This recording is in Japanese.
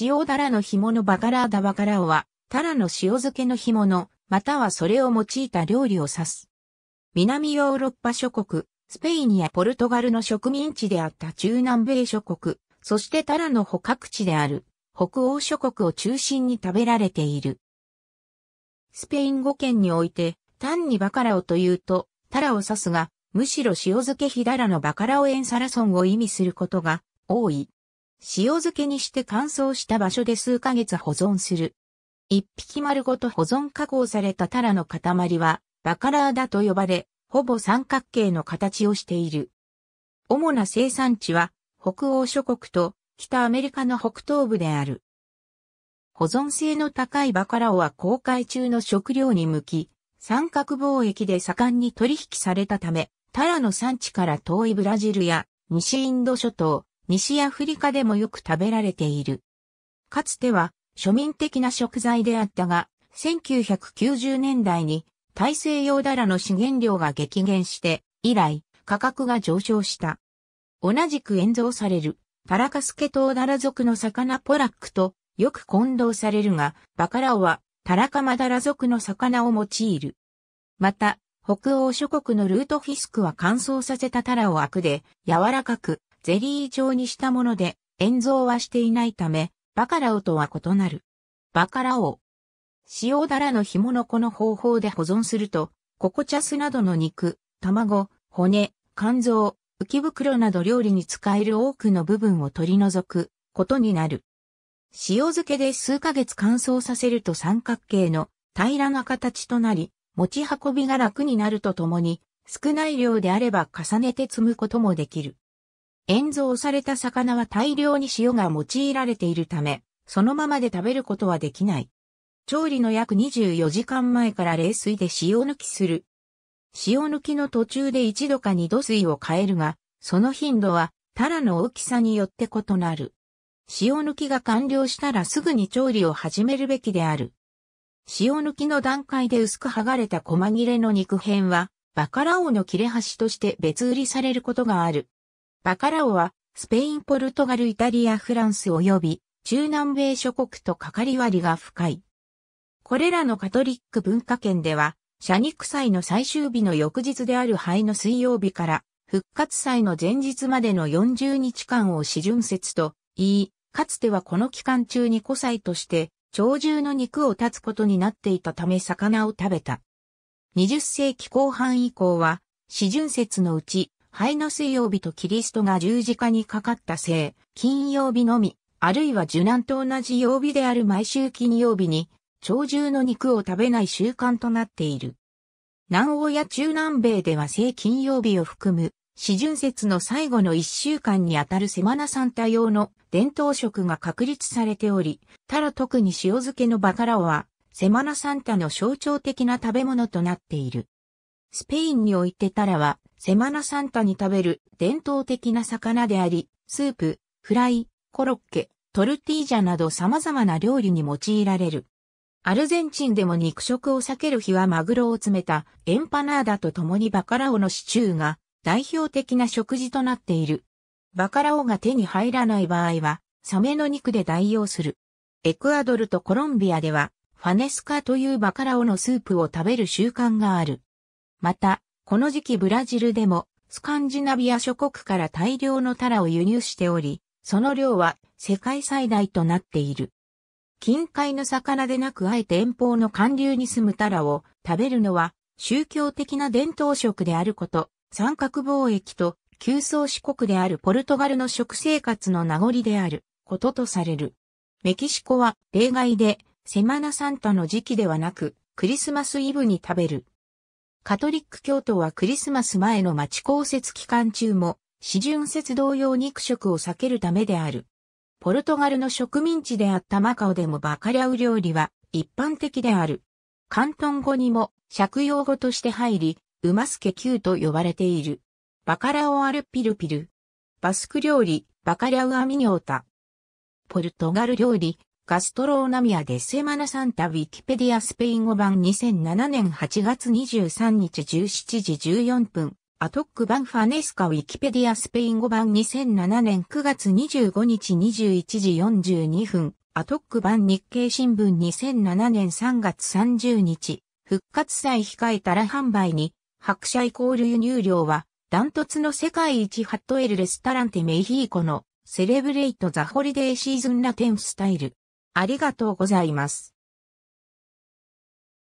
塩だらの干物バガラーダバガラオは、タラの塩漬けの干物、またはそれを用いた料理を指す。南ヨーロッパ諸国、スペインやポルトガルの植民地であった中南米諸国、そしてタラの捕獲地である、北欧諸国を中心に食べられている。スペイン語圏において、単にバカラオというと、タラを指すが、むしろ塩漬けヒダラのバカラオエンサラソンを意味することが多い。塩漬けにして乾燥した場所で数ヶ月保存する。一匹丸ごと保存加工されたタラの塊は、バカラーダと呼ばれ、ほぼ三角形の形をしている。主な生産地は、北欧諸国と北アメリカの北東部である。保存性の高いバカラオは航海中の食料に向き、三角貿易で盛んに取引されたため、タラの産地から遠いブラジルや西インド諸島、西アフリカでもよく食べられている。かつては庶民的な食材であったが、1990年代に大西洋ダラの資源量が激減して、以来価格が上昇した。同じく塩蔵されるタラカスケトウダラ属の魚ポラックとよく混同されるが、バカラオはタラカマダラ属の魚を用いる。また、北欧諸国のルートフィスクは乾燥させたタラをアクで柔らかくゼリー状にしたもので塩蔵はしていないためバカラオとは異なる。バカラオ。塩ダラの干物この方法で保存するとココチャスなどの肉、卵、骨、肝臓、浮袋など料理に使える多くの部分を取り除くことになる。塩漬けで数ヶ月乾燥させると三角形の平らな形となり持ち運びが楽になるとともに、少ない量であれば重ねて積むこともできる。塩蔵された魚は大量に塩が用いられているため、そのままで食べることはできない。調理の約24時間前から冷水で塩抜きする。塩抜きの途中で一度か二度水を変えるが、その頻度はタラの大きさによって異なる。塩抜きが完了したらすぐに調理を始めるべきである。塩抜きの段階で薄く剥がれた細切れの肉片は、バカラオの切れ端として別売りされることがある。バカラオは、スペイン、ポルトガル、イタリア、フランス及び、中南米諸国と関わりが深い。これらのカトリック文化圏では、謝肉祭の最終日の翌日である灰の水曜日から、復活祭の前日までの40日間を四旬節と言い、かつてはこの期間中に個祭として、鳥獣の肉を断つことになっていたため魚を食べた。20世紀後半以降は、四旬節のうち、灰の水曜日とキリストが十字架にかかった聖、金曜日のみ、あるいは受難と同じ曜日である毎週金曜日に、鳥獣の肉を食べない習慣となっている。南欧や中南米では聖金曜日を含む、四旬節の最後の一週間にあたるセマナサンタ用の伝統食が確立されており、タラ特に塩漬けのバカラオはセマナサンタの象徴的な食べ物となっている。スペインにおいてタラはセマナサンタに食べる伝統的な魚であり、スープ、フライ、コロッケ、トルティージャなど様々な料理に用いられる。アルゼンチンでも肉食を避ける日はマグロを詰めたエンパナーダと共にバカラオのシチューが代表的な食事となっている。バカラオが手に入らない場合は、サメの肉で代用する。エクアドルとコロンビアでは、ファネスカというバカラオのスープを食べる習慣がある。また、この時期ブラジルでも、スカンジナビア諸国から大量のタラを輸入しており、その量は世界最大となっている。近海の魚でなくあえて遠方の寒流に住むタラを食べるのは、宗教的な伝統食であること。三角貿易と旧宗主国であるポルトガルの食生活の名残であることとされる。メキシコは例外でセマナサンタの時期ではなくクリスマスイブに食べる。カトリック教徒はクリスマス前の町公節期間中も四旬節同様肉食を避けるためである。ポルトガルの植民地であったマカオでもバカラオ料理は一般的である。広東語にも借用語として入り、ウマスケ級と呼ばれている。バカラオアルピルピル。バスク料理、バカラウアミニョータ。ポルトガル料理、ガストローナミアデセマナサンタウィキペディアスペイン語版2007年8月23日17時14分。アトック版ファネスカウィキペディアスペイン語版2007年9月25日21時42分、アトック版日経新聞2007年3月30日、復活祭控えたら販売に、白車=輸入量は、ダントツの世界一ハットエルレスタランテメヒーコのセレブレイトザホリデーシーズンラテンスタイル。ありがとうございます。